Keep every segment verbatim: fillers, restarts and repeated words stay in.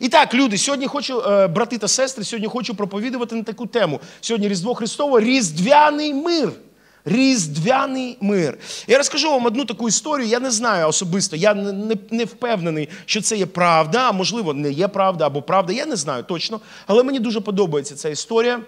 І так, люди, сьогодні хочу, брати та сестри, сьогодні хочу проповідувати на таку тему. Сьогодні Різдво Христово, Різдвяний мир. Різдвяний мир. Я розкажу вам одну таку історію, я не знаю особисто, я не, не, не впевнений, що це є правда, а можливо не є правда або правда, я не знаю точно, але мені дуже подобається ця історія.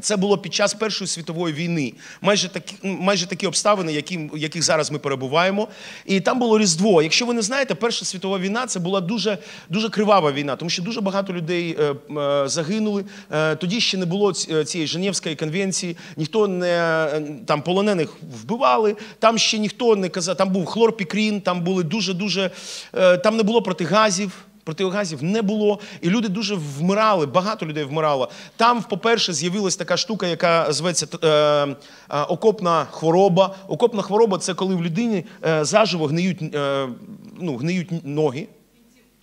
Це було під час Першої світової війни. Майже такі, майже такі обставини, які, яких зараз ми перебуваємо. І там було Різдво. Якщо ви не знаєте, Перша світова війна – це була дуже, дуже кривава війна, тому що дуже багато людей е, е, загинули. Е, тоді ще не було цієї Женевської конвенції, ніхто не, там полонених вбивали, там ще ніхто не казав, там був хлорпікрін, там були дуже-дуже, е, там не було протигазів. Протигазів не було, і люди дуже вмирали, багато людей вмирало. Там, по-перше, з'явилась така штука, яка зветься е, е, окопна хвороба. Окопна хвороба – це коли в людині е, заживо гниють, е, ну, гниють ноги,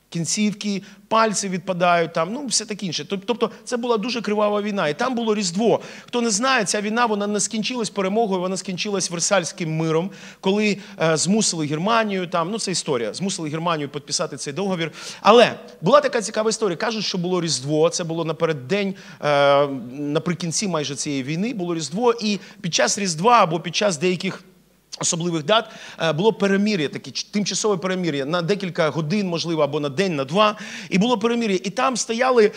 кінцівки, пальці відпадають, там, ну, все таке інше. Тобто це була дуже кривава війна, і там було Різдво. Хто не знає, ця війна, вона не скінчилась перемогою, вона скінчилась Версальським миром, коли е, змусили Германію, там, ну, це історія, змусили Германію підписати цей договір. Але була така цікава історія. Кажуть, що було Різдво, це було напереддень, е, наприкінці майже цієї війни було Різдво, і під час Різдва або під час деяких особливих дат було перемир'я, таке тимчасове перемир'я на декілька годин, можливо, або на день, на два. І було перемир'я. І там стояли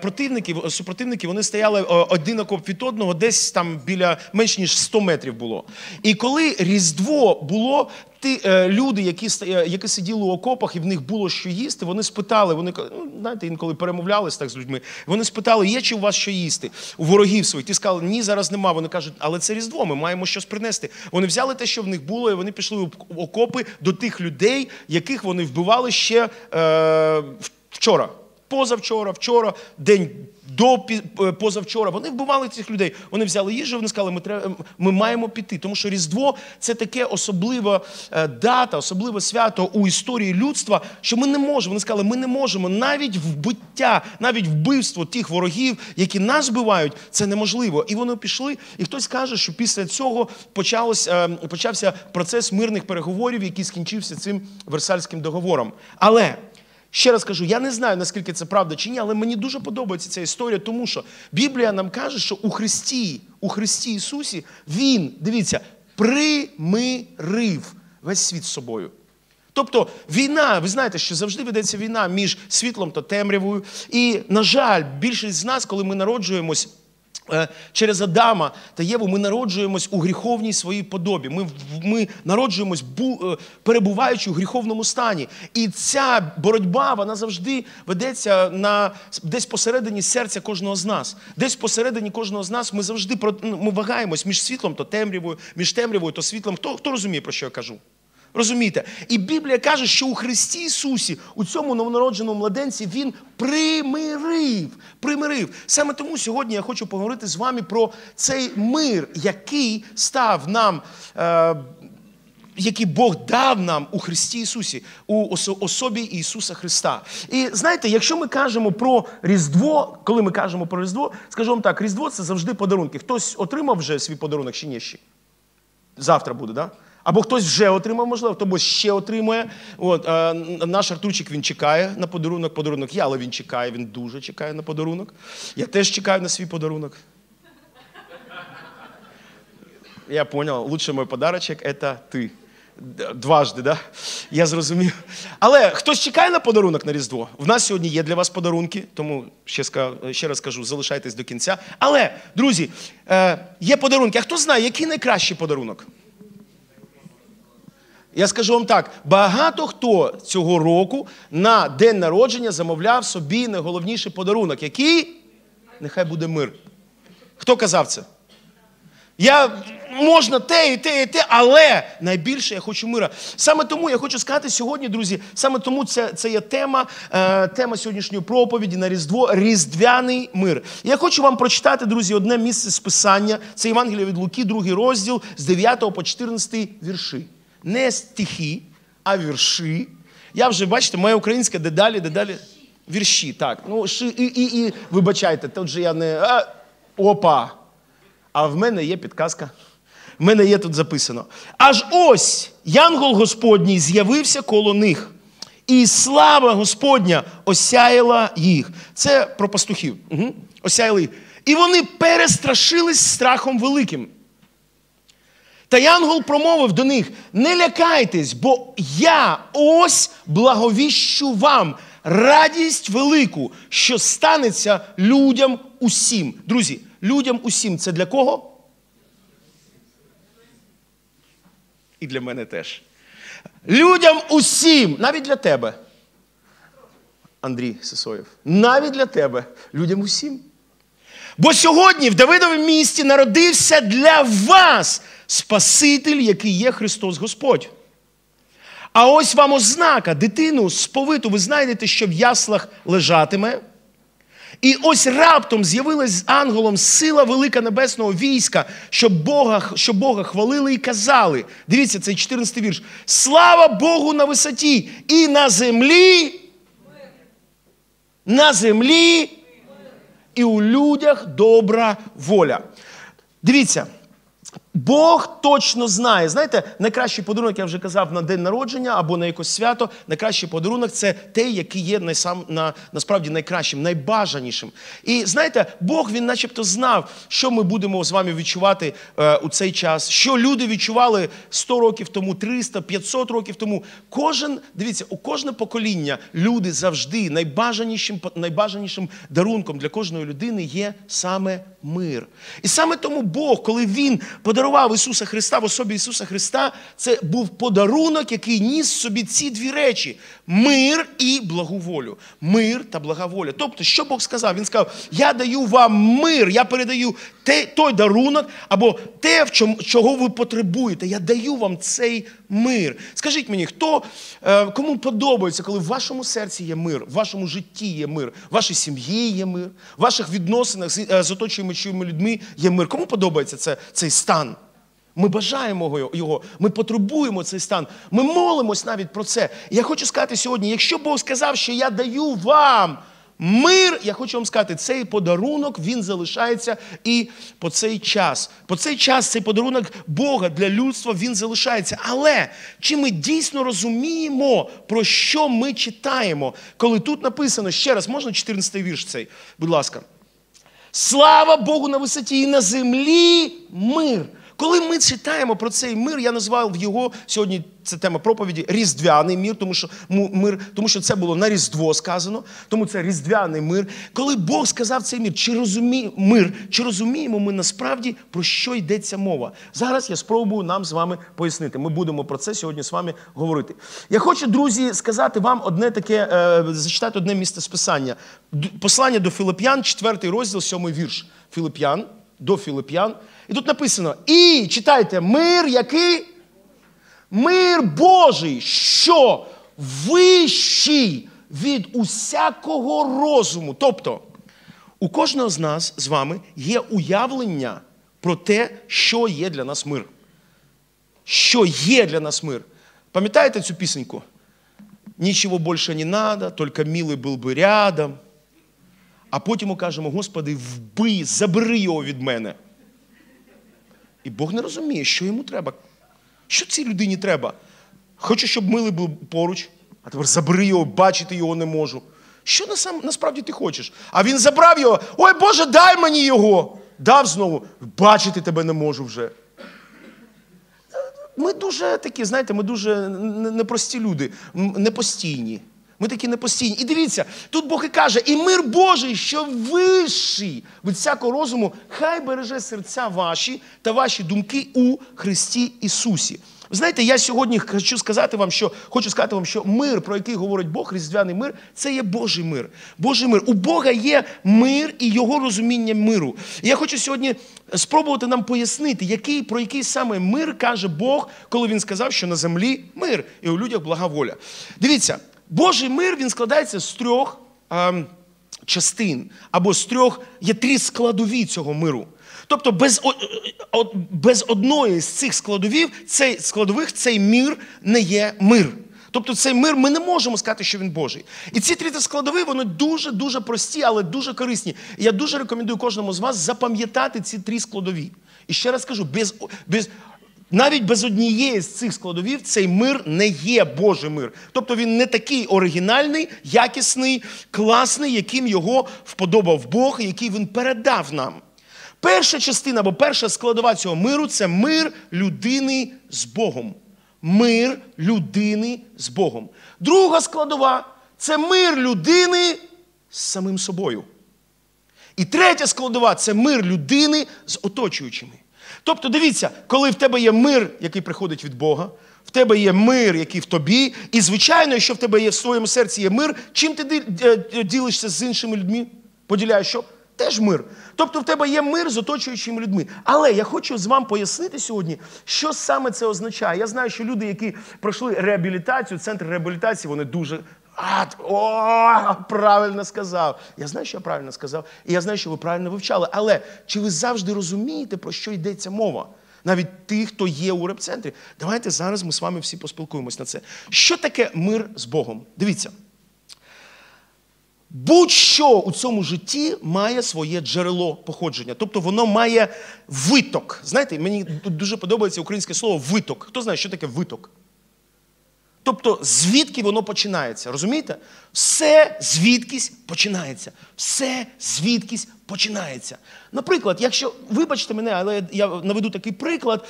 противники, супротивники, вони стояли один окоп від одного, десь там біля менш ніж сто метрів було. І коли Різдво було, ті люди, які, які сиділи у окопах, і в них було що їсти, вони спитали, вони, ну, знаєте, інколи перемовлялись так з людьми, вони спитали, є чи у вас що їсти? У ворогів своїх. Ті сказали, ні, зараз нема. Вони кажуть, але це Різдво, ми маємо щось принести. Вони взяли те, що в них було, і вони пішли в окопи до тих людей, яких вони вбивали ще е, вчора. Позавчора, вчора, день до позавчора. Вони вбивали цих людей. Вони взяли їжу, вони сказали, ми, треба, ми маємо піти. Тому що Різдво – це таке особлива дата, особливе свято у історії людства, що ми не можемо. Вони сказали, ми не можемо. Навіть вбиття, навіть вбивство тих ворогів, які нас вбивають, це неможливо. І вони пішли, і хтось каже, що після цього почався, почався процес мирних переговорів, який скінчився цим Версальським договором. Але... Ще раз кажу, я не знаю, наскільки це правда чи ні, але мені дуже подобається ця історія, тому що Біблія нам каже, що у Христі, у Христі Ісусі, Він, дивіться, примирив весь світ з собою. Тобто війна, ви знаєте, що завжди ведеться війна між світлом та темрявою. І, на жаль, більшість з нас, коли ми народжуємось, через Адама та Єву ми народжуємось у гріховній своїй подобі. Ми, ми народжуємось, бу, перебуваючи у гріховному стані. І ця боротьба, вона завжди ведеться на, десь посередині серця кожного з нас. Десь посередині кожного з нас ми завжди ми вагаємось між світлом та темрявою, між темрявою та світлом. Хто, хто розуміє, про що я кажу? Розумієте? І Біблія каже, що у Христі Ісусі, у цьому новонародженому младенці, Він примирив. Примирив. Саме тому сьогодні я хочу поговорити з вами про цей мир, який став нам, е, який Бог дав нам у Христі Ісусі, у особі Ісуса Христа. І знаєте, якщо ми кажемо про Різдво, коли ми кажемо про Різдво, скажу вам так, Різдво – це завжди подарунки. Хтось отримав вже свій подарунок, чи ні ще? Завтра буде, так? Да? Або хтось вже отримав, можливо, хтось ще отримує. От, е, наш Артурчик, він чекає на подарунок, подарунок я, але він чекає, він дуже чекає на подарунок. Я теж чекаю на свій подарунок. Я понял, лучший мой подарочек – это ты. Дважди, да? Я зрозумів. Але хтось чекає на подарунок на Різдво? В нас сьогодні є для вас подарунки, тому ще, ще раз кажу, залишайтесь до кінця. Але, друзі, е, є подарунки. А хто знає, який найкращий подарунок? Я скажу вам так, багато хто цього року на день народження замовляв собі найголовніший подарунок, який? Нехай буде мир. Хто казав це? Я, можна те і те, і те, але найбільше я хочу мира. Саме тому я хочу сказати сьогодні, друзі, саме тому це, це є тема, е, тема сьогоднішньої проповіді на Різдво – Різдвяний мир. Я хочу вам прочитати, друзі, одне місце з Писання. Це Євангелія від Луки, другий розділ, з дев'ятого по чотирнадцятий вірші. Не стихи, а вірші. Я вже, бачите, моя українська дедалі, дедалі. Вірші, так. Ну, ши, і, і, і, вибачайте, тут же я не... А, опа! А в мене є підказка. В мене є тут записано. Аж ось, янгол Господній з'явився коло них. І слава Господня осяяла їх. Це про пастухів. Угу. Осяяли їх. І вони перестрашились страхом великим. Та янгол промовив до них: не лякайтесь, бо я ось благовіщу вам радість велику, що станеться людям усім. Друзі, людям усім. Це для кого? І для мене теж. Людям усім, навіть для тебе, Андрій Сисоєв, навіть для тебе, людям усім. Бо сьогодні в Давидовому місті народився для вас Спаситель, який є Христос Господь. А ось вам ознака: дитину сповиту ви знайдете, що в яслах лежатиме. І ось раптом з'явилась з ангелом сила велика небесного війська, щоб Бога, щоб Бога хвалили і казали. Дивіться, цей чотирнадцятий вірш. Слава Богу на висоті і на землі, на землі і у людях добра воля. Дивіться, Бог точно знає. Знаєте, найкращий подарунок, я вже казав, на день народження або на якесь свято, найкращий подарунок – це те, який є найсам, на, насправді найкращим, найбажанішим. І знаєте, Бог, він начебто знав, що ми будемо з вами відчувати е, у цей час, що люди відчували сто років тому, триста, п'ятсот років тому. Кожен, дивіться, у кожне покоління люди завжди найбажанішим, найбажанішим дарунком для кожної людини є саме мир. І саме тому Бог, коли він подарував Ісуса Христа, в особі Ісуса Христа, це був подарунок, який ніс в собі ці дві речі – мир і благоволю. Мир та благоволя. Тобто, що Бог сказав? Він сказав: я даю вам мир, я передаю те, той дарунок, або те, в чому, чого ви потребуєте. Я даю вам цей мир. Скажіть мені, хто, кому подобається, коли в вашому серці є мир, в вашому житті є мир, в вашій сім'ї є мир, в ваших відносинах з оточуючими людьми є мир. Кому подобається це, цей стан? Ми бажаємо його, ми потребуємо цей стан, ми молимось навіть про це. І я хочу сказати сьогодні, якщо Бог сказав, що я даю вам мир, я хочу вам сказати, цей подарунок, він залишається і по цей час. По цей час цей подарунок Бога для людства, він залишається. Але чи ми дійсно розуміємо, про що ми читаємо? Коли тут написано, ще раз, можна чотирнадцятий вірш цей, будь ласка. Слава Богу на висоті і на землі мир. Коли ми читаємо про цей мир, я назвав його, сьогодні це тема проповіді, різдвяний мир, тому що, мир, тому що це було на Різдво сказано, тому це різдвяний мир. Коли Бог сказав цей мир, чи розуміє, мир, чи розуміємо ми насправді, про що йдеться мова? Зараз я спробую нам з вами пояснити. Ми будемо про це сьогодні з вами говорити. Я хочу, друзі, сказати вам одне таке, е, зачитати одне місце з Писання. Послання до Філипп'ян, четвертий розділ, сьомий вірш. Філипп'ян, до Філипп'ян. І тут написано, і, читайте, мир який? Мир Божий, що вищий від усякого розуму. Тобто, у кожного з нас, з вами, є уявлення про те, що є для нас мир. Що є для нас мир. Пам'ятаєте цю пісеньку? Нічого більше не надо, тільки милий був би рядом. А потім ми кажемо: Господи, вбий, забери його від мене. І Бог не розуміє, що йому треба. Що цій людині треба? Хочу, щоб милий був поруч, а тепер забери його, бачити його не можу. Що насам, насправді ти хочеш? А він забрав його, ой, Боже, дай мені його. Дав знову, бачити тебе не можу вже. Ми дуже такі, знаєте, ми дуже непрості люди, непостійні. Ми такі непостійні. І дивіться, тут Бог і каже, і мир Божий, що вищий від всякого розуму, хай береже серця ваші та ваші думки у Христі Ісусі. Ви знаєте, я сьогодні хочу сказати вам, що, хочу сказати вам, що мир, про який говорить Бог, різдвяний мир, це є Божий мир. Божий мир. У Бога є мир і його розуміння миру. І я хочу сьогодні спробувати нам пояснити, який, про який саме мир каже Бог, коли він сказав, що на землі мир і у людях блага воля. Дивіться. Божий мир, він складається з трьох е, частин, або з трьох, є три складові цього миру. Тобто без, о, о, без одної з цих складовів, цей, складових цей мир не є мир. Тобто цей мир, ми не можемо сказати, що він Божий. І ці три складові, вони дуже-дуже прості, але дуже корисні. І я дуже рекомендую кожному з вас запам'ятати ці три складові. І ще раз кажу, без... без навіть без однієї з цих складовів цей мир не є Божий мир. Тобто він не такий оригінальний, якісний, класний, яким його вподобав Бог, який він передав нам. Перша частина або перша складова цього миру – це мир людини з Богом. Мир людини з Богом. Друга складова – це мир людини з самим собою. І третя складова – це мир людини з оточуючими. Тобто, дивіться, коли в тебе є мир, який приходить від Бога, в тебе є мир, який в тобі, і, звичайно, якщо в тебе є в своєму серці є мир, чим ти ділишся з іншими людьми? Поділяєш що? Теж мир. Тобто, в тебе є мир з оточуючими людьми. Але я хочу з вами пояснити сьогодні, що саме це означає. Я знаю, що люди, які пройшли реабілітацію, центр реабілітації, вони дуже... А, о, правильно сказав. Я знаю, що я правильно сказав, і я знаю, що ви правильно вивчали. Але чи ви завжди розумієте, про що йдеться мова? Навіть тих, хто є у реп-центрі. Давайте зараз ми з вами всі поспілкуємось на це. Що таке мир з Богом? Дивіться. Будь-що у цьому житті має своє джерело походження. Тобто воно має виток. Знаєте, мені дуже подобається українське слово «виток». Хто знає, що таке «виток»? Тобто, звідки воно починається, розумієте? Все звідкись починається. Все звідкись починається. Наприклад, якщо, вибачте мене, але я наведу такий приклад,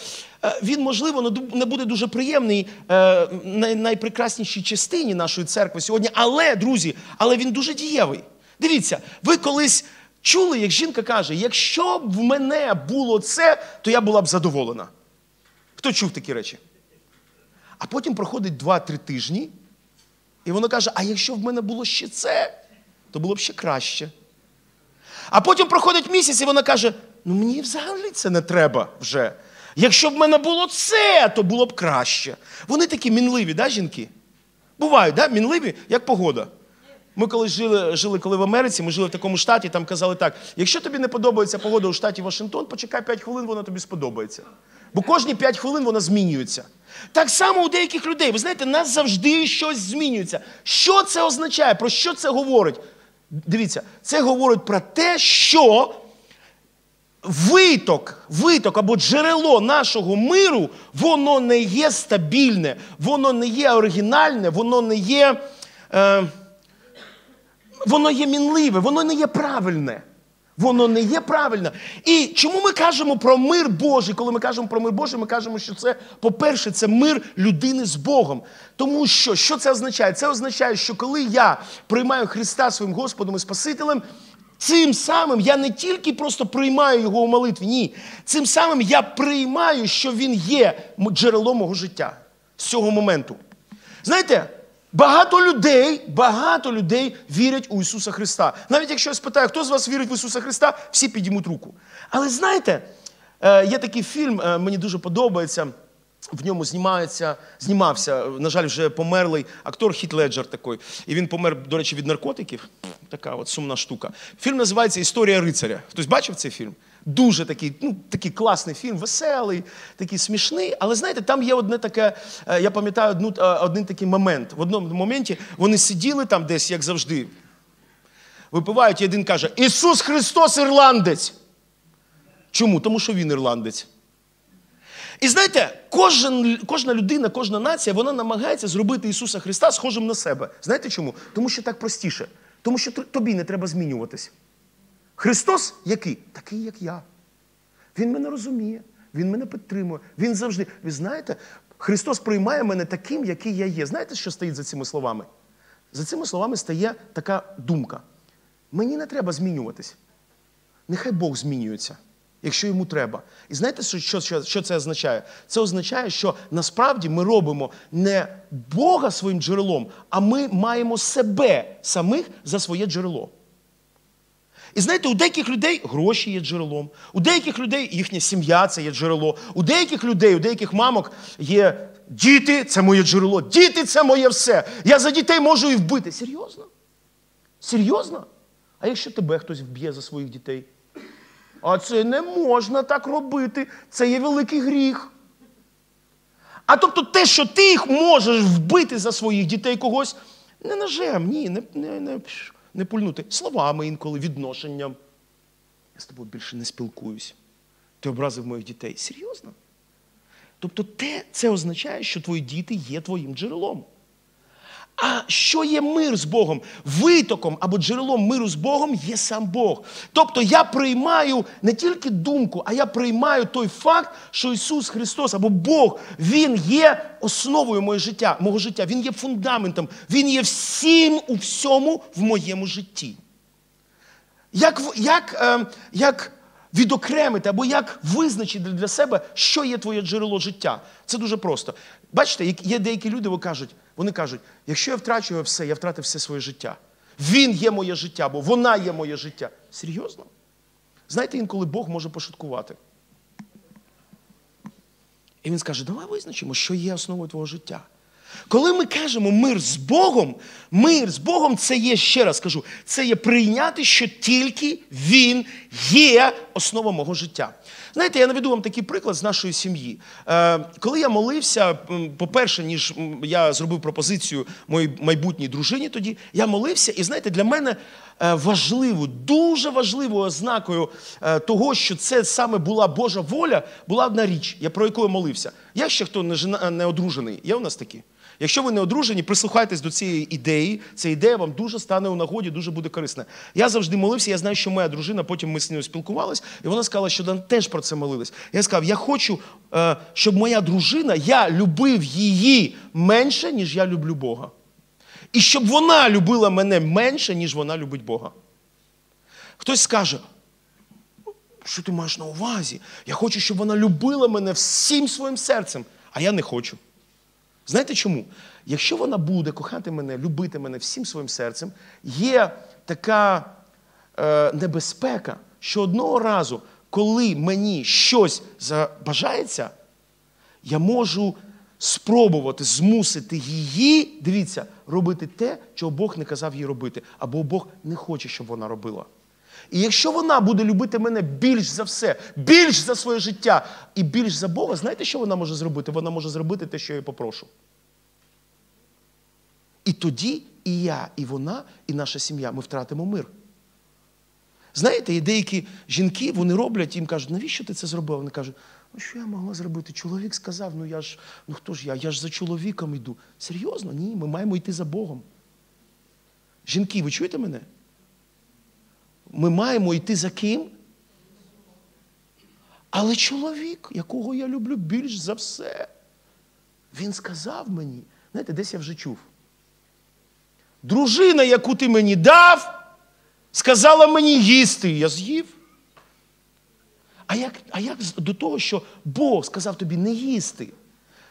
він, можливо, не буде дуже приємний в найпрекраснішій частині нашої церкви сьогодні, але, друзі, але він дуже дієвий. Дивіться, ви колись чули, як жінка каже, якщо б в мене було це, то я була б задоволена. Хто чув такі речі? А потім проходить два-три тижні, і вона каже, а якщо в мене було ще це, то було б ще краще. А потім проходить місяць, і вона каже, ну мені взагалі це не треба вже. Якщо в мене було це, то було б краще. Вони такі мінливі, да, жінки? Бувають, да, мінливі, як погода. Ми коли жили, жили коли в Америці, ми жили в такому штаті, там казали так, якщо тобі не подобається погода у штаті Вашингтон, почекай п'ять хвилин, вона тобі сподобається. Бо кожні п'ять хвилин вона змінюється. Так само у деяких людей. Ви знаєте, нас завжди щось змінюється. Що це означає? Про що це говорить? Дивіться, це говорить про те, що виток, виток або джерело нашого миру, воно не є стабільне, воно не є оригінальне, воно не є, е, воно є мінливе, воно не є правильне. Воно не є правильно. І чому ми кажемо про мир Божий? Коли ми кажемо про мир Божий, ми кажемо, що це, по-перше, це мир людини з Богом. Тому що, що це означає? Це означає, що коли я приймаю Христа своїм Господом і Спасителем, цим самим я не тільки просто приймаю Його у молитві, ні. Цим самим я приймаю, що Він є джерелом мого життя з цього моменту. Знаєте, Багато людей, багато людей вірять у Ісуса Христа. Навіть якщо я спитаю, хто з вас вірить в Ісуса Христа, всі підіймуть руку. Але знаєте, є такий фільм, мені дуже подобається, в ньому знімається, знімався, на жаль, вже померлий актор Хіт Леджер такий. І він помер, до речі, від наркотиків. Така от сумна штука. Фільм називається «Історія рицаря». Хтось бачив цей фільм? Дуже такий, ну, такий класний фільм, веселий, такий смішний. Але, знаєте, там є одне таке, я пам'ятаю, одну, один такий момент. В одному моменті вони сиділи там десь, як завжди, випивають, і один каже, Ісус Христос ірландець. Чому? Тому що він ірландець. І знаєте, кожен, кожна людина, кожна нація, вона намагається зробити Ісуса Христа схожим на себе. Знаєте чому? Тому що так простіше. Тому що тобі не треба змінюватись. Христос який? Такий, як я. Він мене розуміє, Він мене підтримує, Він завжди... Ви знаєте, Христос приймає мене таким, який я є. Знаєте, що стоїть за цими словами? За цими словами стає така думка. Мені не треба змінюватись. Нехай Бог змінюється, якщо йому треба. І знаєте, що, що, що це означає? Це означає, що насправді ми робимо не Бога своїм джерелом, а ми маємо себе самих за своє джерело. І знаєте, у деяких людей гроші є джерелом, у деяких людей їхня сім'я – це є джерело, у деяких людей, у деяких мамок є діти – це моє джерело, діти – це моє все, я за дітей можу і вбити. Серйозно? Серйозно? А якщо тебе хтось вб'є за своїх дітей? А це не можна так робити, це є великий гріх. А тобто те, що ти їх можеш вбити за своїх дітей когось, не ножем, ні, не... не, не. Не пульнути словами інколи, відношенням. Я з тобою більше не спілкуюсь. Ти образив моїх дітей. Серйозно? Тобто те, це означає, що твої діти є твоїм джерелом. А що є мир з Богом? Витоком або джерелом миру з Богом є сам Бог. Тобто я приймаю не тільки думку, а я приймаю той факт, що Ісус Христос або Бог, Він є основою моє життя, мого життя, Він є фундаментом, Він є всім у всьому в моєму житті. Як, як, е, як відокремити або як визначити для себе, що є твоє джерело життя? Це дуже просто. Бачите, є деякі люди, вони кажуть, вони кажуть, якщо я втрачу його все, я втратив все своє життя. Він є моє життя, бо вона є моє життя. Серйозно? Знаєте, інколи Бог може пошуткувати. І Він скаже, давай визначимо, що є основою твого життя. Коли ми кажемо мир з Богом, мир з Богом – це є, ще раз кажу, це є прийняти, що тільки Він є основа мого життя. Знаєте, я наведу вам такий приклад з нашої сім'ї. Е, коли я молився, по-перше, ніж я зробив пропозицію моїй майбутній дружині тоді, я молився, і знаєте, для мене важливою, дуже важливою ознакою того, що це саме була Божа воля, була одна річ, я про яку я молився. Я ще хто не одружений, є у нас такі? Якщо ви не одружені, прислухайтесь до цієї ідеї. Ця ідея вам дуже стане у нагоді, дуже буде корисна. Я завжди молився, я знаю, що моя дружина, потім ми з нею спілкувалися, і вона сказала, що вона теж про це молилась. Я сказав, я хочу, щоб моя дружина, я любив її менше, ніж я люблю Бога. І щоб вона любила мене менше, ніж вона любить Бога. Хтось скаже, що ти маєш на увазі? Я хочу, щоб вона любила мене всім своїм серцем, а я не хочу. Знаєте чому? Якщо вона буде кохати мене, любити мене всім своїм серцем, є така е, небезпека, що одного разу, коли мені щось забажається, я можу спробувати змусити її, дивіться, робити те, чого Бог не казав їй робити, або Бог не хоче, щоб вона робила. І якщо вона буде любити мене більш за все, більш за своє життя і більш за Бога, знаєте, що вона може зробити? Вона може зробити те, що я їй попрошу. І тоді і я, і вона, і наша сім'я, ми втратимо мир. Знаєте, і деякі жінки, вони роблять, їм кажуть, навіщо ти це зробив? Вони кажуть, ну що я могла зробити? Чоловік сказав, ну я ж, ну хто ж я, я ж за чоловіком йду. Серйозно? Ні, ми маємо йти за Богом. Жінки, ви чуєте мене? Ми маємо йти за ким? Але чоловік, якого я люблю більш за все, він сказав мені, знаєте, десь я вже чув. Дружина, яку ти мені дав, сказала мені їсти, я з'їв. А як, а як до того, що Бог сказав тобі не їсти?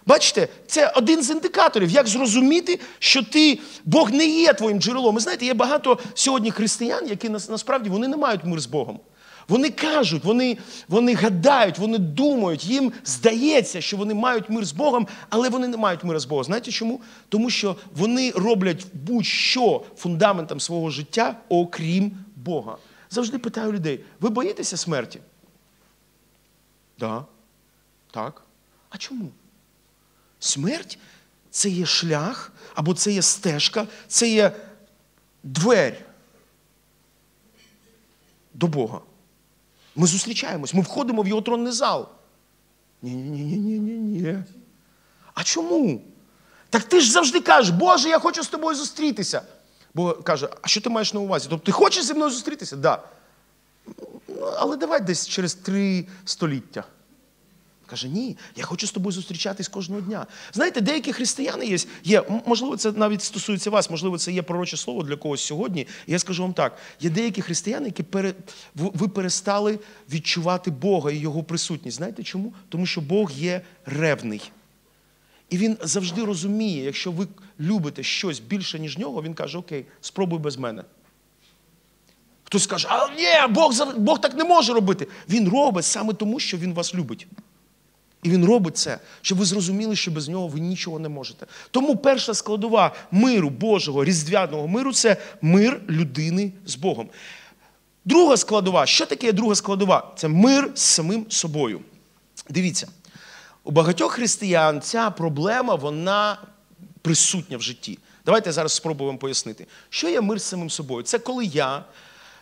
Бачите, це один з індикаторів, як зрозуміти, що ти, Бог не є твоїм джерелом. І знаєте, є багато сьогодні християн, які насправді вони не мають мир з Богом. Вони кажуть, вони, вони гадають, вони думають, їм здається, що вони мають мир з Богом, але вони не мають мира з Богом. Знаєте чому? Тому що вони роблять будь-що фундаментом свого життя, окрім Бога. Завжди питаю людей, ви боїтеся смерті? Да. Так. А чому? Смерть – це є шлях, або це є стежка, це є двері до Бога. Ми зустрічаємось, ми входимо в Його тронний зал. Ні-ні-ні-ні-ні-ні. А чому? Так ти ж завжди кажеш, Боже, я хочу з тобою зустрітися. Бог каже, а що ти маєш на увазі? Тобто ти хочеш зі мною зустрітися? Да. Але давай десь через три століття. Каже, ні, я хочу з тобою зустрічатись кожного дня. Знаєте, деякі християни є, є, можливо, це навіть стосується вас, можливо, це є пророче слово для когось сьогодні. Я скажу вам так, є деякі християни, які пере, ви перестали відчувати Бога і Його присутність. Знаєте чому? Тому що Бог є ревний. І Він завжди розуміє, якщо ви любите щось більше, ніж Нього, Він каже, окей, спробуй без мене. Хтось каже, а ні, Бог, Бог так не може робити. Він робить саме тому, що Він вас любить. І Він робить це, щоб ви зрозуміли, що без Нього ви нічого не можете. Тому перша складова миру Божого, різдвяного миру – це мир людини з Богом. Друга складова. Що таке друга складова? Це мир з самим собою. Дивіться, у багатьох християн ця проблема, вона присутня в житті. Давайте зараз спробуємо пояснити. Що є мир з самим собою? Це коли я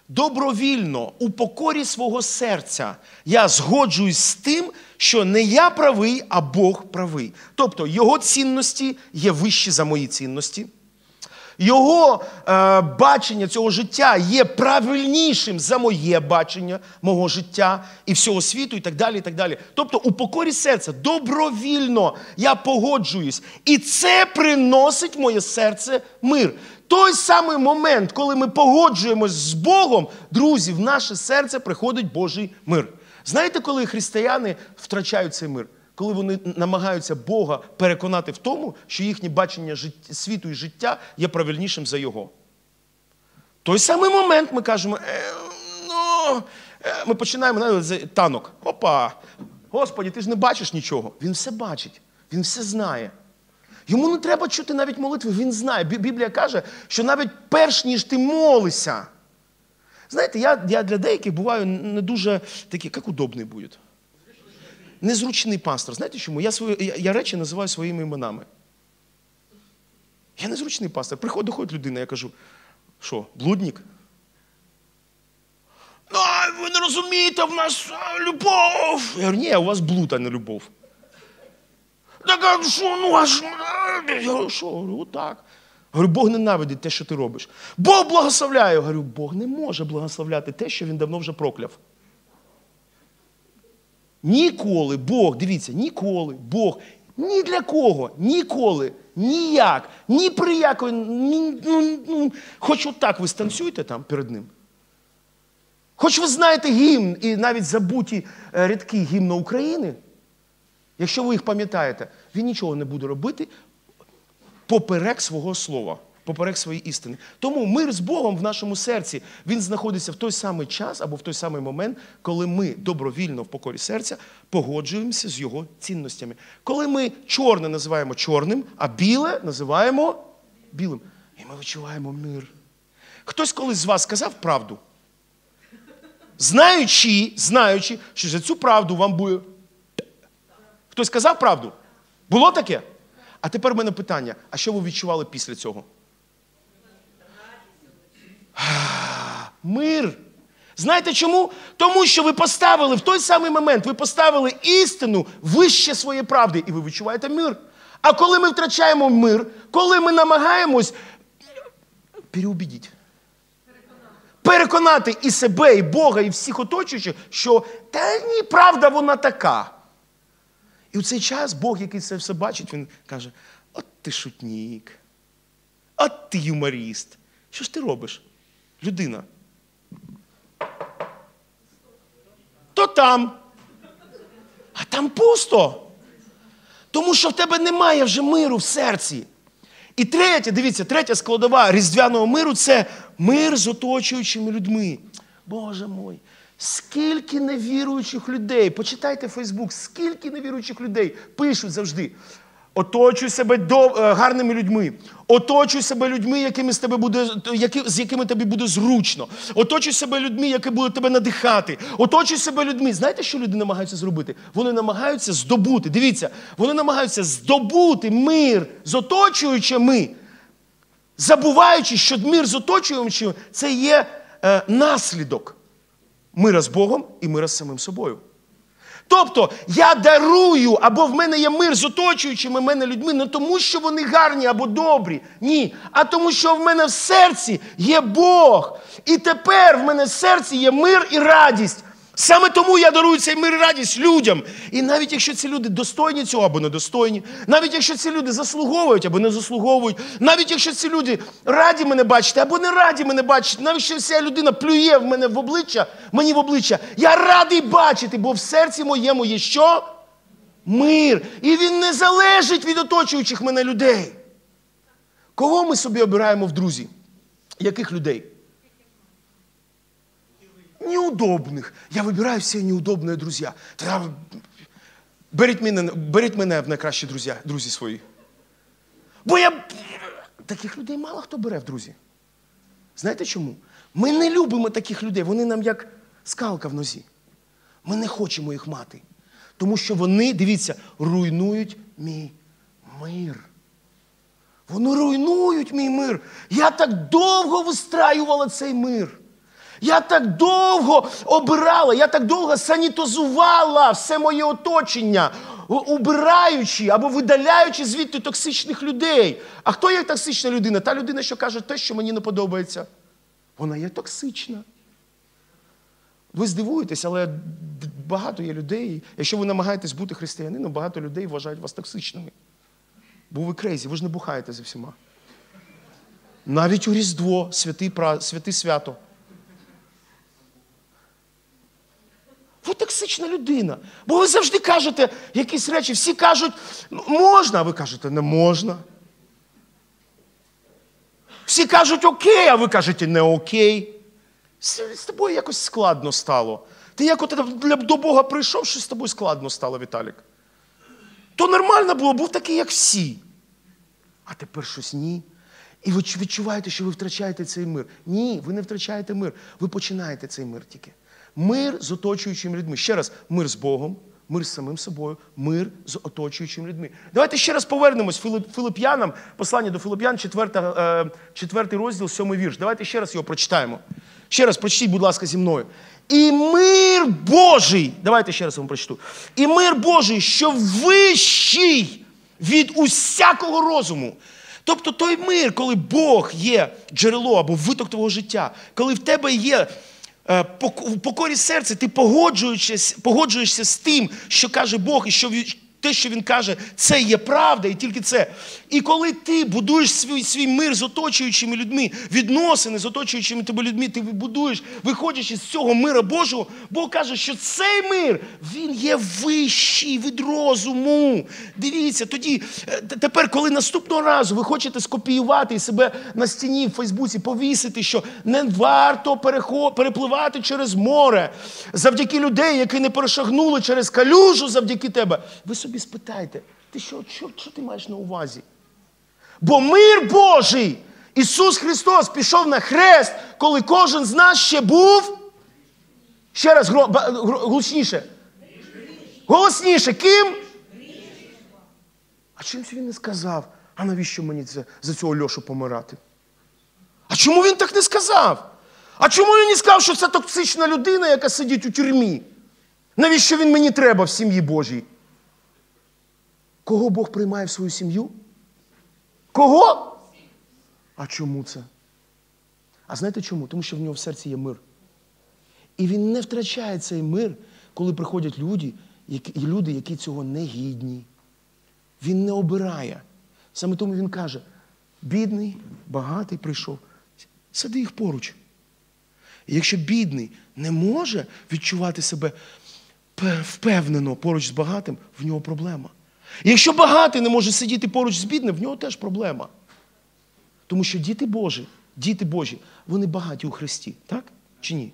добровільно, у покорі свого серця, я згоджуюсь з тим, що не я правий, а Бог правий. Тобто, його цінності є вищі за мої цінності. Його е, бачення цього життя є правильнішим за моє бачення мого життя і всього світу, і так далі, і так далі. Тобто, у покорі серця, добровільно я погоджуюсь. І це приносить в моє серце мир. Той самий момент, коли ми погоджуємось з Богом, друзі, в наше серце приходить Божий мир. Знаєте, коли християни втрачають цей мир? Коли вони намагаються Бога переконати в тому, що їхнє бачення життя, світу і життя є правильнішим за його. Той самий момент ми кажемо, е, ну, е, ми починаємо навіть танок. Опа, Господи, ти ж не бачиш нічого. Він все бачить, він все знає. Йому не треба чути навіть молитви, він знає. Біблія каже, що навіть перш ніж ти молишся. Знаєте, я, я для деяких буваю не дуже такий, як удобний буде. Незручний пастор. Знаєте чому? Я, свої, я, я речі називаю своїми іменами. Я незручний пастор. Приходить, доходить людина, я кажу, що, блудник? Ну, ви не розумієте, в нас любов. Я говорю, ні, у вас блуд, а не любов. Так, а що, ну, аж... Я говорю, що? Отак. Говорю, Бог ненавидить те, що ти робиш. Бог благословляє. Я говорю, Бог не може благословляти те, що він давно вже прокляв. Ніколи Бог, дивіться, ніколи Бог, ні для кого, ніколи, ніяк, ні при якої, ні, ну, ну, хоч отак ви станцюйте там перед ним. Хоч ви знаєте гімн, і навіть забуті рядки гімна України, якщо ви їх пам'ятаєте, він нічого не буде робити поперек свого слова, поперек своєї істини. Тому мир з Богом в нашому серці, він знаходиться в той самий час або в той самий момент, коли ми добровільно в покорі серця погоджуємося з його цінностями. Коли ми чорне називаємо чорним, а біле називаємо білим. І ми відчуваємо мир. Хтось колись з вас сказав правду? Знаючи, знаючи, що за цю правду вам буде... Хтось сказав правду? Було таке? А тепер в мене питання. А що ви відчували після цього? Мир. Знаєте чому? Тому що ви поставили в той самий момент, ви поставили істину вище своєї правди, і ви відчуваєте мир. А коли ми втрачаємо мир, коли ми намагаємось переубідити, переконати і себе, і Бога, і всіх оточуючих, що та ні, правда вона така. І в цей час Бог, який це все бачить, він каже, от ти шутнік, от ти юморіст. Що ж ти робиш, людина? То там, а там пусто. Тому що в тебе немає вже миру в серці. І третя, дивіться, третя складова різдвяного миру – це мир з оточуючими людьми. Боже мой, скільки невіруючих людей, почитайте Фейсбук, скільки невіруючих людей пишуть завжди. Оточуй себе до, гарними людьми. Оточуй себе людьми, якими з, тебе буде, які, з якими тобі буде зручно. Оточуй себе людьми, які будуть тебе надихати. Оточуй себе людьми. Знаєте, що люди намагаються зробити? Вони намагаються здобути, дивіться, вони намагаються здобути мир з оточуючими, забуваючи, що мир з оточуючими – це є е, наслідок мира з Богом і мира з самим собою. Тобто, я дарую, або в мене є мир з оточуючими мене людьми, не тому, що вони гарні або добрі, ні, а тому, що в мене в серці є Бог. І тепер в мене в серці є мир і радість. Саме тому я дарую цей мир і радість людям. І навіть якщо ці люди достойні цього або недостойні, навіть якщо ці люди заслуговують або не заслуговують, навіть якщо ці люди раді мене бачити або не раді мене бачити, навіть якщо ця людина плює в мене в обличчя, мені в обличчя, я радий бачити, бо в серці моєму є що? Мир. І він не залежить від оточуючих мене людей. Кого ми собі обираємо в друзі? Яких людей? Неудобних. Я вибираю все неудобные друзья. Тогда беріть мене, беріть мене в найкращі друзі, друзі свої. Бо я... Таких людей мало хто бере в друзі. Знаєте чому? Ми не любимо таких людей. Вони нам як скалка в нозі. Ми не хочемо їх мати. Тому що вони, дивіться, руйнують мій мир. Вони руйнують мій мир. Я так довго вистраювала цей мир. Я так довго обирала, я так довго санітизувала все моє оточення, убираючи або видаляючи звідти токсичних людей. А хто є токсична людина? Та людина, що каже те, що мені не подобається. Вона є токсична. Ви здивуєтесь, але багато є людей, якщо ви намагаєтесь бути християнином, багато людей вважають вас токсичними. Бо ви крейзі, ви ж не бухаєте за всіма. Навіть у Різдво, святи, святи свято. Ви токсична людина. Бо ви завжди кажете якісь речі. Всі кажуть, можна, а ви кажете, не можна. Всі кажуть, окей, а ви кажете, не окей. З тобою якось складно стало. Ти як от до Бога прийшов, що з тобою складно стало, Віталік. То нормально було, був такий, як всі. А тепер щось ні. І ви відчуваєте, що ви втрачаєте цей мир. Ні, ви не втрачаєте мир. Ви починаєте цей мир тільки. Мир з оточуючими людьми. Ще раз, мир з Богом, мир з самим собою, мир з оточуючими людьми. Давайте ще раз повернемось Філип'янам, послання до Філип'ян, четвертий розділ, сьомий вірш. Давайте ще раз його прочитаємо. Ще раз прочтіть, будь ласка, зі мною. І мир Божий, давайте ще раз вам прочту. І мир Божий, що вищий від усякого розуму. Тобто той мир, коли Бог є джерело або виток твого життя, коли в тебе є в покорі серця, ти погоджуєшся, погоджуєшся з тим, що каже Бог, і що те, що Він каже, це є правда, і тільки це. І коли ти будуєш свій, свій мир з оточуючими людьми, відносини з оточуючими тебе людьми, ти будуєш, виходячи з цього мира Божого, Бог каже, що цей мир, він є вищий від розуму. Дивіться, тоді, тепер, коли наступного разу ви хочете скопіювати і себе на стіні в Фейсбуці повісити, що не варто переход, перепливати через море завдяки людей, які не перешагнули через калюжу завдяки тебе, ви собі спитайте, ти що, що, що ти маєш на увазі? Бо мир Божий, Ісус Христос пішов на хрест, коли кожен з нас ще був, ще раз, гро, гро, голосніше, голосніше, ким? А чимсь він не сказав, а навіщо мені це, за цього Льошу помирати? А чому він так не сказав? А чому він не сказав, що це токсична людина, яка сидить у тюрмі? Навіщо він мені треба в сім'ї Божій? Кого Бог приймає в свою сім'ю? Кого? А чому це? А знаєте чому? Тому що в нього в серці є мир. І він не втрачає цей мир, коли приходять люди, які, люди, які цього не гідні. Він не обирає. Саме тому він каже, бідний, багатий прийшов, сади їх поруч. І якщо бідний не може відчувати себе впевнено поруч з багатим, в нього проблема. Якщо багатий не може сидіти поруч з бідним, в нього теж проблема. Тому що діти Божі, діти Божі, вони багаті у Христі, так? Чи ні?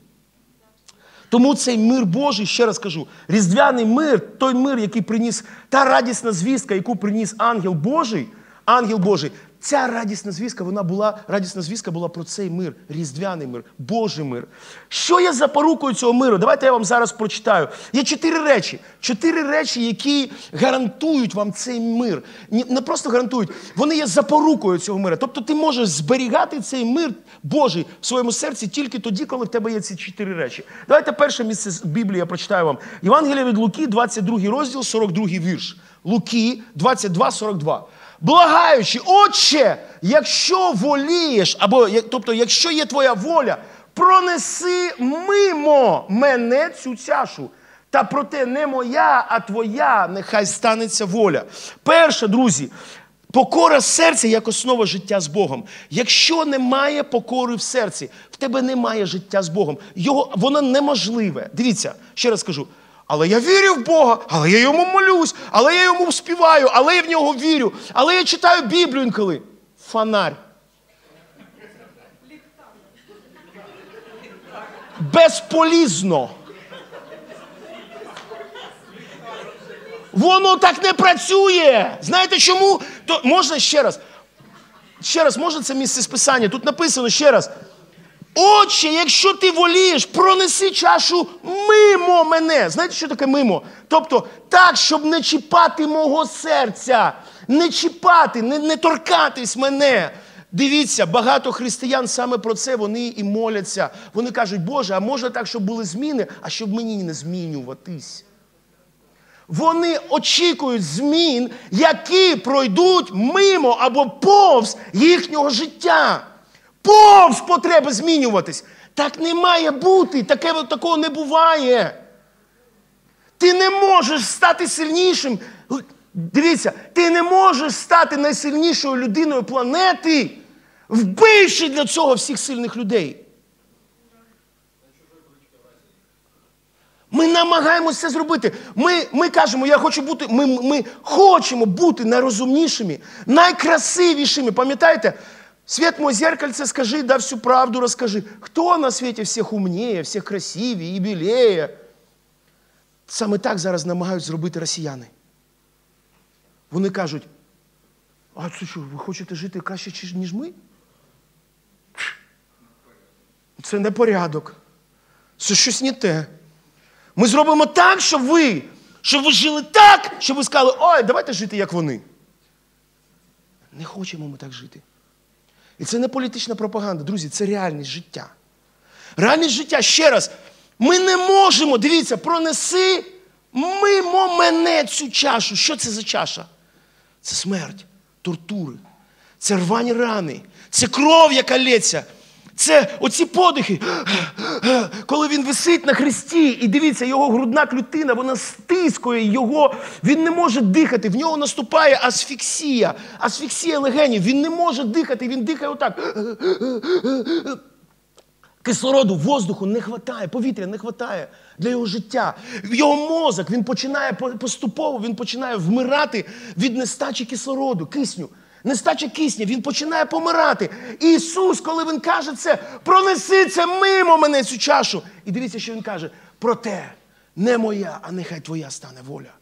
Тому цей мир Божий, ще раз кажу, різдвяний мир, той мир, який приніс, та радісна звістка, яку приніс ангел Божий, ангел Божий, ця радісна звістка, вона була, радісна звістка була про цей мир, різдвяний мир, Божий мир. Що є запорукою цього миру? Давайте я вам зараз прочитаю. Є чотири речі. Чотири речі, які гарантують вам цей мир. Не просто гарантують, вони є запорукою цього миру. Тобто ти можеш зберігати цей мир Божий в своєму серці тільки тоді, коли в тебе є ці чотири речі. Давайте перше місце Біблії я прочитаю вам. Євангелія від Луки, двадцять другий розділ, сорок другий вірш. Луки, двадцять два сорок два. Благаючи, Отче, якщо волієш, або, тобто, якщо є твоя воля, пронеси мимо мене цю чашу. Та проте не моя, а твоя, нехай станеться воля. Перше, друзі, покора серця як основа життя з Богом. Якщо немає покори в серці, в тебе немає життя з Богом. Його, воно неможливе. Дивіться, ще раз кажу. Але я вірю в Бога, але я йому молюсь, але я йому співаю, але я в нього вірю, але я читаю Біблію інколи. Фонарь. Безполізно. Воно так не працює. Знаєте чому? То можна ще раз? Ще раз, можна це місце з Писання? Тут написано ще раз. Отче, якщо ти волієш, пронеси чашу мимо мене. Знаєте, що таке мимо? Тобто, так, щоб не чіпати мого серця. Не чіпати, не, не торкатись мене. Дивіться, багато християн саме про це вони і моляться. Вони кажуть, Боже, а можна так, щоб були зміни, а щоб мені не змінюватись? Вони очікують змін, які пройдуть мимо або повз їхнього життя. Повз потреби змінюватись. Так не має бути, таке, такого не буває. Ти не можеш стати сильнішим. Дивіться, ти не можеш стати найсильнішою людиною планети, вбивши для цього всіх сильних людей. Ми намагаємося це зробити. Ми, ми кажемо, я хочу бути, ми, ми хочемо бути найрозумнішими, найкрасивішими. Пам'ятаєте? Свет мой зеркальце, скажи, да всю правду расскажи. Хто на світі всіх умніє, всіх красивіє і біліє? Саме так зараз намагаються зробити росіяни. Вони кажуть, а це що, ви хочете жити краще, ніж ми? Це не порядок. Це щось не те. Ми зробимо так, щоб ви, щоб ви жили так, щоб ви сказали, ой, давайте жити, як вони. Не хочемо ми так жити. І це не політична пропаганда, друзі, це реальність життя. Реальність життя, ще раз, ми не можемо, дивіться, пронеси мимо мене цю чашу. Що це за чаша? Це смерть, тортури, це рвані рани, це кров, яка лється, це оці подихи, коли він висить на хресті, і дивіться, його грудна клітина, вона стискує його, він не може дихати, в нього наступає асфіксія, асфіксія легенів, він не може дихати, він дихає отак. Кислороду, воздуху не хватає, повітря не хватає для його життя. Його мозок, він починає поступово, він починає вмирати від нестачі кислороду, кисню. Нестача кисня, він починає помирати. І Ісус, коли він каже це, пронеси це мимо мене, цю чашу. І дивіться, що він каже, проте не моя, а нехай твоя стане воля.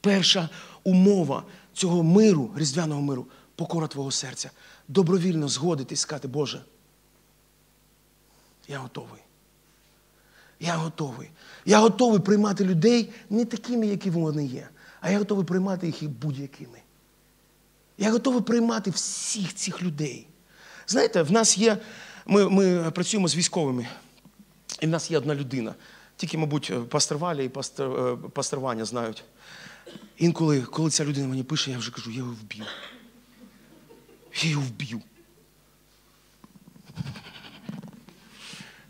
Перша умова цього миру, різдвяного миру, покора твого серця. Добровільно згодитись, сказати, Боже, я готовий. Я готовий. Я готовий приймати людей не такими, які вони є, а я готовий приймати їх і будь-якими. Я готовий приймати всіх цих людей. Знаєте, в нас є, ми, ми працюємо з військовими, і в нас є одна людина. Тільки, мабуть, пастор Валя і пастор, пастор Ваня знають. Інколи, коли ця людина мені пише, я вже кажу, я його вб'ю. Я його вб'ю.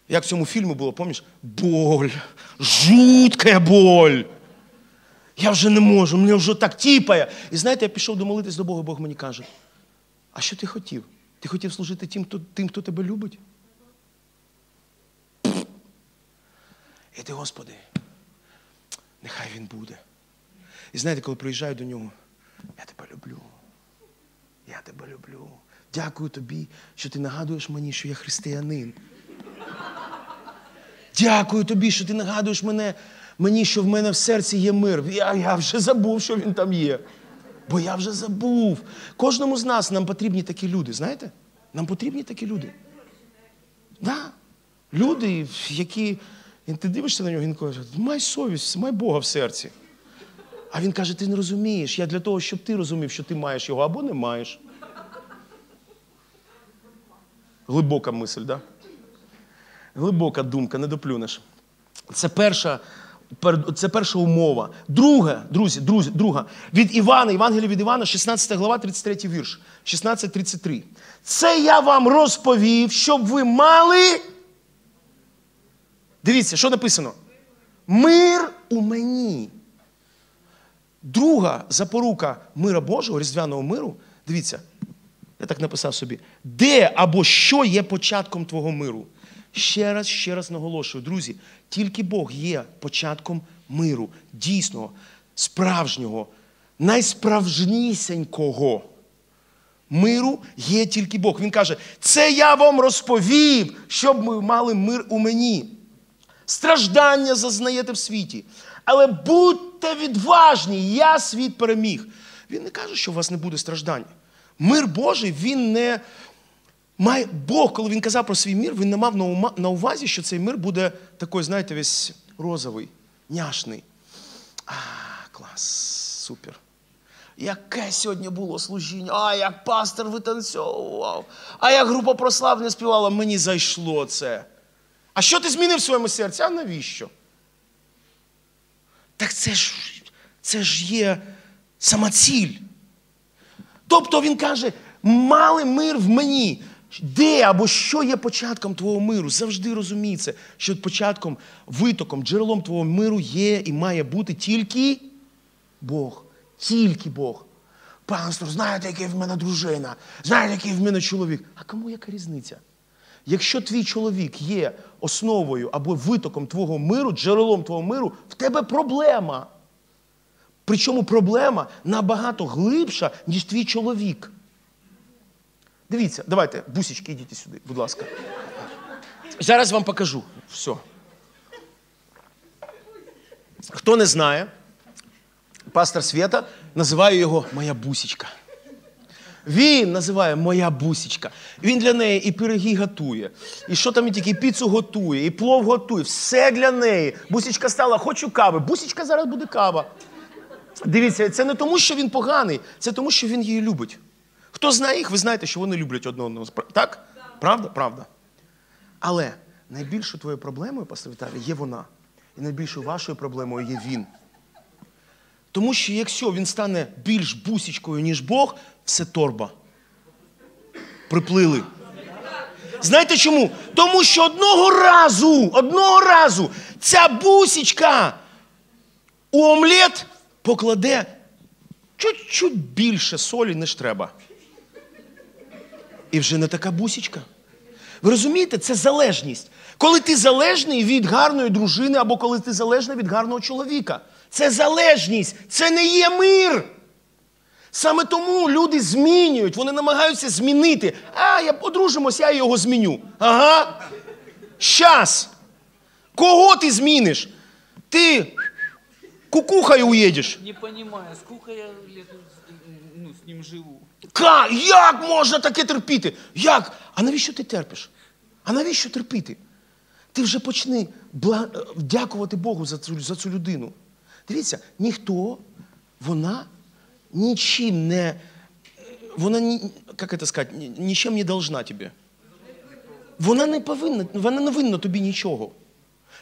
Як в цьому фільмі було, пам'ятаєш? Боль. Жуткая боль. Я вже не можу, мене вже так тіпає. І знаєте, я пішов домолитись до Бога, Бог мені каже, а що ти хотів? Ти хотів служити тим, хто, тим, хто тебе любить? Пф. І ти, Господи, нехай він буде. І знаєте, коли приїжджаю до нього, я тебе люблю, я тебе люблю. Дякую тобі, що ти нагадуєш мені, що я християнин. Дякую тобі, що ти нагадуєш мене, мені, що в мене в серці є мир. Я, я вже забув, що він там є. Бо я вже забув. Кожному з нас нам потрібні такі люди, знаєте? Нам потрібні такі люди. Да. Люди, які... Ти дивишся на нього, він каже, май совість, май Бога в серці. А він каже, ти не розумієш. Я для того, щоб ти розумів, що ти маєш його або не маєш. Глибока мисль, да? Глибока думка, не доплюнеш. Це перша... Це перша умова. Друга, друзі, друзі, друга. Від Івана, Євангелія від Івана, шістнадцята глава, тридцять третій вірш. шістнадцять тридцять три. Це я вам розповів, щоб ви мали... Дивіться, що написано? Мир у мені. Друга запорука мира Божого, різдвяного миру, дивіться, я так написав собі, де або що є початком твого миру? Ще раз, ще раз наголошую, друзі, тільки Бог є початком миру, дійсного, справжнього, найсправжнісінького миру є тільки Бог. Він каже, це я вам розповів, щоб ми мали мир у мені. Страждання зазнаєте в світі, але будьте відважні, я світ переміг. Він не каже, що у вас не буде страждання. Мир Божий, він не... Май, Бог, коли він казав про свій мир, він не мав на, ума, на увазі, що цей мир буде такий, знаєте, весь розовий, няшний. А, клас, супер. Яке сьогодні було служіння, а як пастор витанцьовував, а як група прославлення співала, мені зайшло це. А що ти змінив в своєму серці? А навіщо? Так це ж, це ж є самоціль. Тобто він каже, мали мир в мені. Де або що є початком твого миру? Завжди розумій це, що початком, витоком, джерелом твого миру є і має бути тільки Бог. Тільки Бог. Пастор, знаєте, яка в мене дружина? Знаєте, який в мене чоловік? А кому яка різниця? Якщо твій чоловік є основою або витоком твого миру, джерелом твого миру, в тебе проблема. Причому проблема набагато глибша, ніж твій чоловік. Дивіться, давайте, бусічки, йдіть сюди, будь ласка. Зараз вам покажу. Все. Хто не знає, пастор Свєта називає його «Моя бусічка». Він називає «Моя бусічка». Він для неї і пироги готує, і що там, і тільки, і піцу готує, і плов готує. Все для неї. Бусічка стала, хочу кави. Бусічка, зараз буде кава. Дивіться, це не тому, що він поганий, це тому, що він її любить. Хто знає їх, ви знаєте, що вони люблять одне одного. Так? Правда? Правда. Але найбільшою твоєю проблемою, пастор Віталі, є вона. І найбільшою вашою проблемою є він. Тому що якщо він стане більш бусічкою, ніж Бог, все торба. Приплили. Знаєте чому? Тому що одного разу, одного разу ця бусічка у омлет покладе чуть-чуть більше солі, ніж треба. І вже не така бусічка. Ви розумієте, це залежність. Коли ти залежний від гарної дружини, або коли ти залежний від гарного чоловіка. Це залежність, це не є мир. Саме тому люди змінюють, вони намагаються змінити. А, я одружимось, я його зміню. Ага. Щас. Кого ти зміниш? Ти кукухою уїдеш. Не розумію, скільки я з ним живу. Ка? Як можна таке терпіти? Як? А навіщо ти терпиш? А навіщо терпіти? Ти вже почни бла... дякувати Богу за цю, за цю людину. Дивіться, ніхто, вона нічим не, вона, як це сказати, нічим не должна тобі. Вона не повинна, вона не винна тобі нічого.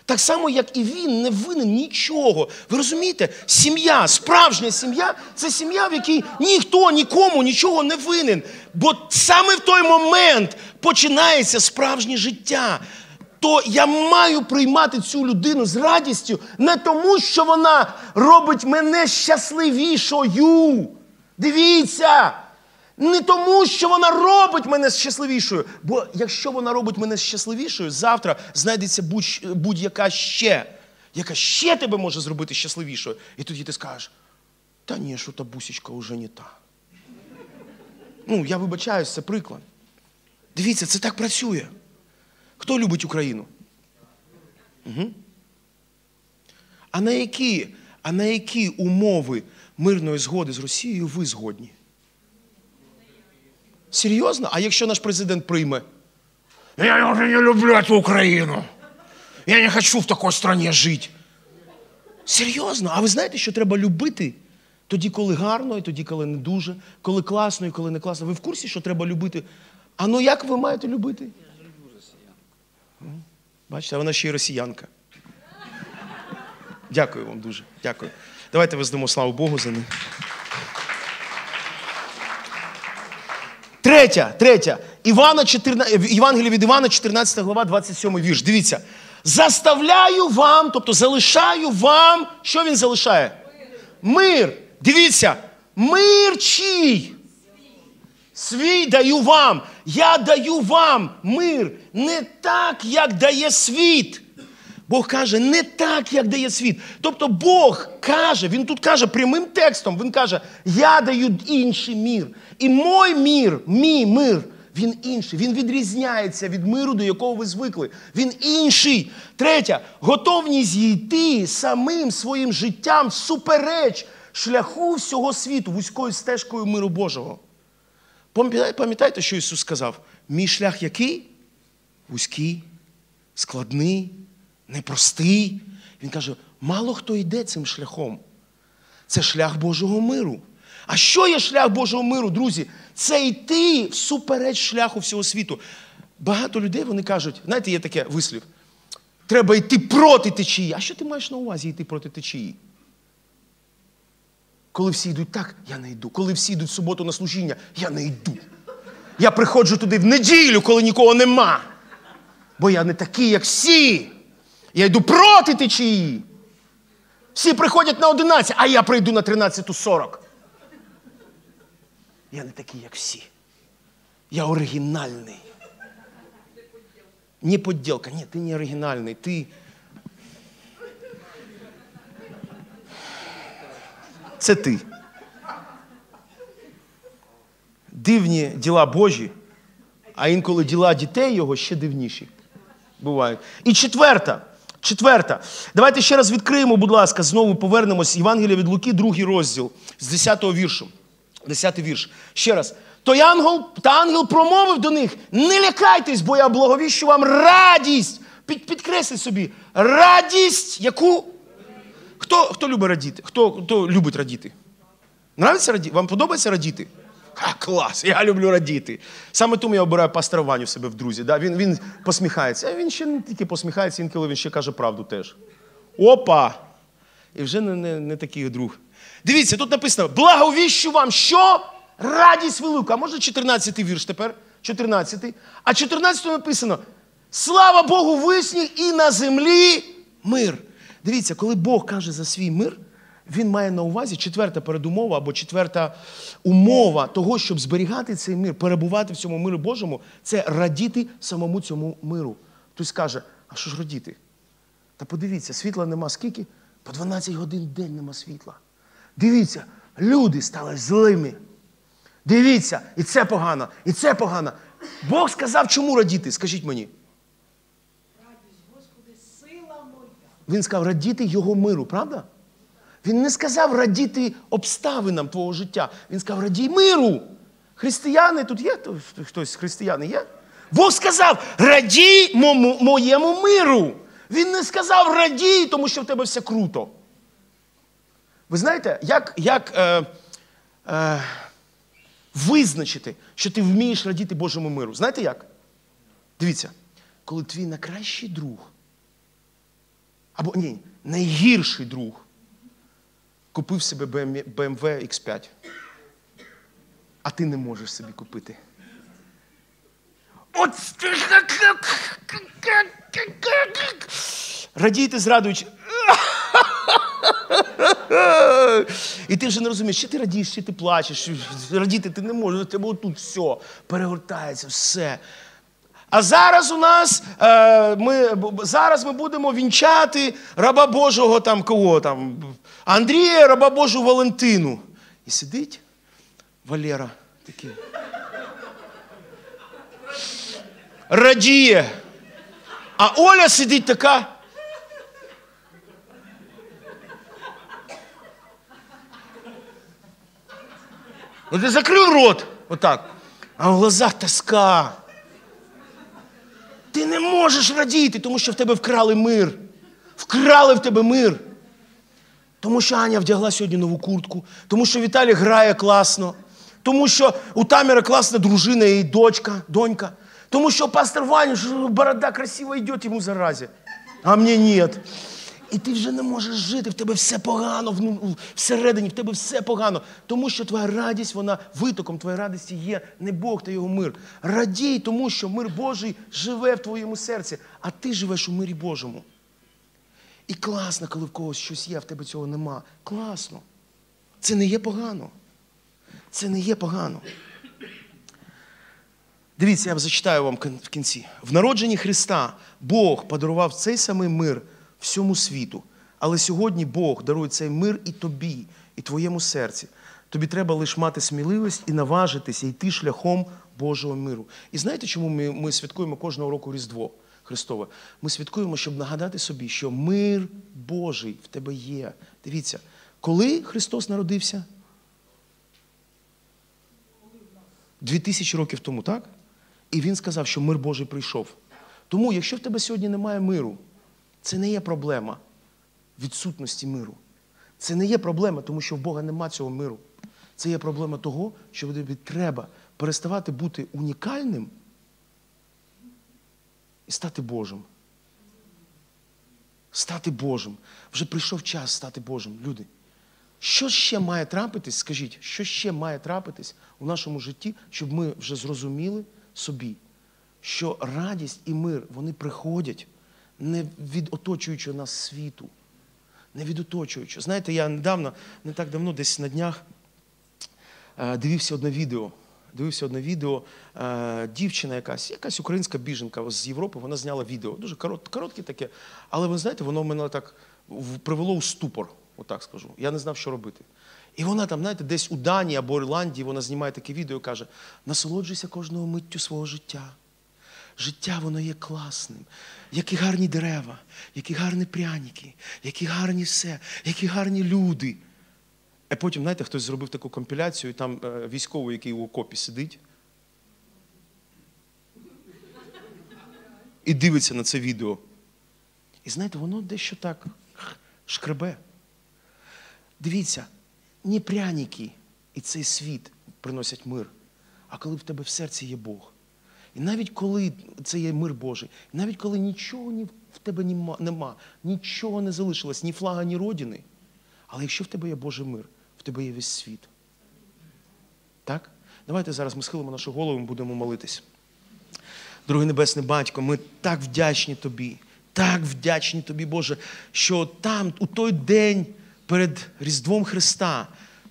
Так само, як і він не винен нічого. Ви розумієте, сім'я, справжня сім'я, це сім'я, в якій ніхто нікому нічого не винен. Бо саме в той момент починається справжнє життя. То я маю приймати цю людину з радістю не тому, що вона робить мене щасливішою. Дивіться! Не тому, що вона робить мене щасливішою. Бо якщо вона робить мене щасливішою, завтра знайдеться будь-яка ще, яка ще тебе може зробити щасливішою. І тоді ти скажеш, та ні, що та бусічка вже не та. Ну, я вибачаюсь, це приклад. Дивіться, це так працює. Хто любить Україну? Угу. А на які, а на які умови мирної згоди з Росією ви згодні? Серйозно? А якщо наш президент прийме? Я вже не люблю цю Україну. Я не хочу в такій країні жити. Серйозно? А ви знаєте, що треба любити? Тоді, коли гарно, і тоді, коли не дуже. Коли класно, і коли не класно. Ви в курсі, що треба любити? А ну як ви маєте любити? Бачите, а вона ще й росіянка. Дякую вам дуже. Дякую. Давайте воздамо славу Богу за них. Третя, третя. Євангелія від Івана, чотирнадцята глава, двадцять сьомий вірш. Дивіться. Заставляю вам, тобто залишаю вам, що він залишає? Мир. Дивіться. Мир чий? Свій даю вам. Я даю вам мир. Не так, як дає світ. Бог каже, не так, як дає світ. Тобто Бог каже, він тут каже прямим текстом, він каже, я даю інший мир. І мій мир, мій мир, він інший. Він відрізняється від миру, до якого ви звикли. Він інший. Третя, готовність йти самим своїм життям всупереч шляху всього світу, вузькою стежкою миру Божого. Пам'ятаєте, що Ісус сказав? Мій шлях який? Вузький, складний, непростий. Він каже, мало хто йде цим шляхом. Це шлях Божого миру. А що є шлях Божого миру, друзі? Це йти всупереч шляху всього світу. Багато людей, вони кажуть, знаєте, є таке вислів, треба йти проти течії. А що ти маєш на увазі йти проти течії? Коли всі йдуть так, я не йду. Коли всі йдуть в суботу на служіння, я не йду. Я приходжу туди в неділю, коли нікого нема. Бо я не такий, як всі. Я йду проти течії. Всі приходять на одинадцять, а я прийду на тринадцяту сорок. Я не такий, як всі. Я оригінальний. Не подделка. Нет, ты не оригинальный. Ты... Це ти. Дивні діла Божі, а інколи діла дітей його ще дивніші бувають. І четверта. Четверта. Давайте ще раз відкриємо, будь ласка, знову повернемось. Євангелія від Луки, другий розділ, з десятого віршу. Десятий вірш. Ще раз. Той ангел, та ангел промовив до них, не лякайтесь, бо я благовіщу вам радість. Під, підкресли собі, радість, яку... Хто, хто любить радіти? Хто, хто любить радіти? Нравиться радіти? Вам подобається радіти? А, клас, я люблю радіти. Саме тому я обираю пастора Ваню в себе в друзі. Да? Він, він посміхається. А він ще не тільки посміхається, інколи він ще каже правду теж. Опа! І вже не, не, не такий друг. Дивіться, тут написано, благовіщу вам, що? Радість велика. А може чотирнадцятий вірш тепер? чотирнадцятий. А чотирнадцятому написано, слава Богу в вишніх і на землі мир. Дивіться, коли Бог каже за свій мир, Він має на увазі четверта передумова або четверта умова того, щоб зберігати цей мир, перебувати в цьому мирі Божому, це радіти самому цьому миру. Хтось каже, а що ж радіти? Та подивіться, світла нема скільки? По дванадцять годин в день нема світла. Дивіться, люди стали злими. Дивіться, і це погано, і це погано. Бог сказав, чому радіти, скажіть мені. Радість, Господи, сила моя. Він сказав, радіти Його миру, правда? Він не сказав радіти обставинам твого життя. Він сказав, радій миру. Християни, тут є хтось, християни є? Бог сказав, радій мо- моєму миру. Він не сказав, радій, тому що в тебе все круто. Ви знаєте, як, як е, е, визначити, що ти вмієш радіти Божому миру? Знаєте як? Дивіться, коли твій найкращий друг, або ні, найгірший друг, купив себе Бі Ем Дабл ю Ікс п'ять, а ти не можеш собі купити. От... Радійте, зрадуючи. І ти вже не розумієш, чи ти радієш, чи ти плачеш, радіти ти не можеш, у тебе отут все, перегортається все. А зараз у нас, е, ми, зараз ми будемо вінчати раба Божого, там, кого там, Андрія, раба Божу Валентину. І сидить Валера такий. Радіє. А Оля сидить така. Ну ти закрив рот, отак, а в глазах тоска. Ти не можеш радіти, тому що в тебе вкрали мир. Вкрали в тебе мир. Тому що Аня вдягла сьогодні нову куртку, тому що Віталі грає класно, тому що у Таміра класна дружина і дочка, донька, тому що пастор Ваня, борода красиво йде йому заразі, а мені ні. І ти вже не можеш жити, в тебе все погано, всередині в тебе все погано. Тому що твоя радість, вона витоком твоєї радості є не Бог та Його мир. Радій тому, що мир Божий живе в твоєму серці, а ти живеш у мирі Божому. І класно, коли в когось щось є, а в тебе цього нема. Класно. Це не є погано. Це не є погано. Дивіться, я зачитаю вам в кінці. В народженні Христа Бог подарував цей самий мир всьому світу. Але сьогодні Бог дарує цей мир і тобі, і твоєму серці. Тобі треба лише мати сміливість і наважитися йти шляхом Божого миру. І знаєте, чому ми, ми святкуємо кожного року Різдво Христове? Ми святкуємо, щоб нагадати собі, що мир Божий в тебе є. Дивіться, коли Христос народився? Дві тисячі років тому, так? І Він сказав, що мир Божий прийшов. Тому, якщо в тебе сьогодні немає миру, це не є проблема відсутності миру. Це не є проблема, тому що в Бога нема цього миру. Це є проблема того, що тобі треба переставати бути унікальним і стати Божим. Стати Божим. Вже прийшов час стати Божим, люди. Що ще має трапитись, скажіть, що ще має трапитись у нашому житті, щоб ми вже зрозуміли собі, що радість і мир, вони приходять не від оточуючого нас світу, не від оточуючого. Знаєте, я недавно, не так давно, десь на днях, дивився одне відео. Дивився одне відео, дівчина якась, якась українська біженка з Європи, вона зняла відео, дуже коротке таке, але ви знаєте, воно мене так привело у ступор, отак скажу, я не знав, що робити. І вона там, знаєте, десь у Данії або Ірландії, вона знімає таке відео і каже: насолоджуйся кожного миттю свого життя. Життя, воно є класним. Які гарні дерева, які гарні пряники, які гарні все, які гарні люди. А потім, знаєте, хтось зробив таку компіляцію, і там військовий, який у окопі сидить, і дивиться на це відео. І знаєте, воно дещо так шкребе. Дивіться, не пряники і цей світ приносять мир, а коли в тебе в серці є Бог. І навіть коли це є мир Божий, навіть коли нічого в тебе нема, нічого не залишилось, ні флага, ні родини, але якщо в тебе є Божий мир, в тебе є весь світ. Так? Давайте зараз ми схилимо нашу голову і будемо молитись. Дорогий Небесний Батько, ми так вдячні Тобі, так вдячні Тобі, Боже, що там, у той день перед Різдвом Христа,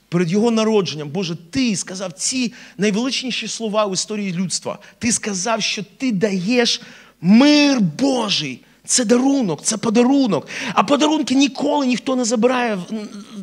перед Його народженням, Боже, Ти сказав ці найвеличніші слова в історії людства. Ти сказав, що Ти даєш мир Божий. Це дарунок, це подарунок. А подарунки ніколи ніхто не забирає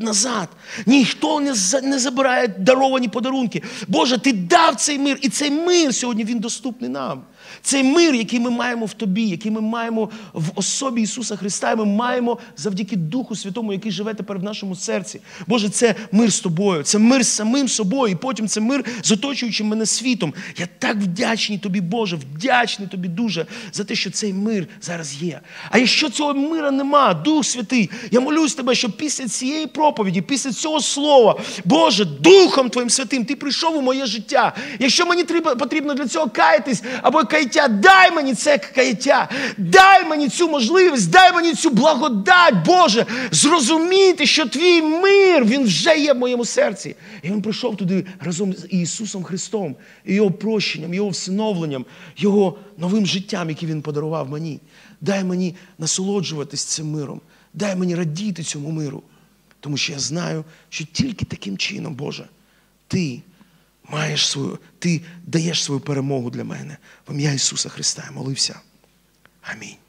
назад. Ніхто не, за, не забирає даровані подарунки. Боже, Ти дав цей мир, і цей мир сьогодні, він доступний нам. Цей мир, який ми маємо в Тобі, який ми маємо в особі Ісуса Христа, і ми маємо завдяки Духу Святому, який живе тепер в нашому серці. Боже, це мир з Тобою, це мир з самим собою, і потім це мир з оточуючим мене світом. Я так вдячний Тобі, Боже, вдячний Тобі дуже за те, що цей мир зараз є. А якщо цього мира нема, Дух Святий, я молюсь Тебе, що після цієї проповіді, після цього слова, Боже, Духом Твоїм Святим, Ти прийшов у моє життя. Якщо мені потрібно для цього каятись, або каяття, дай мені це каяття, дай мені цю можливість, дай мені цю благодать, Боже, зрозуміти, що Твій мир, він вже є в моєму серці. І він прийшов туди разом з Ісусом Христом, і Його прощенням, Його всиновленням, Його новим життям, яке Він подарував мені. Дай мені насолоджуватись цим миром, дай мені радіти цьому миру, тому що я знаю, що тільки таким чином, Боже, Ти маєш свою, Ти даєш свою перемогу для мене. В ім'я Ісуса Христа я молився. Амінь.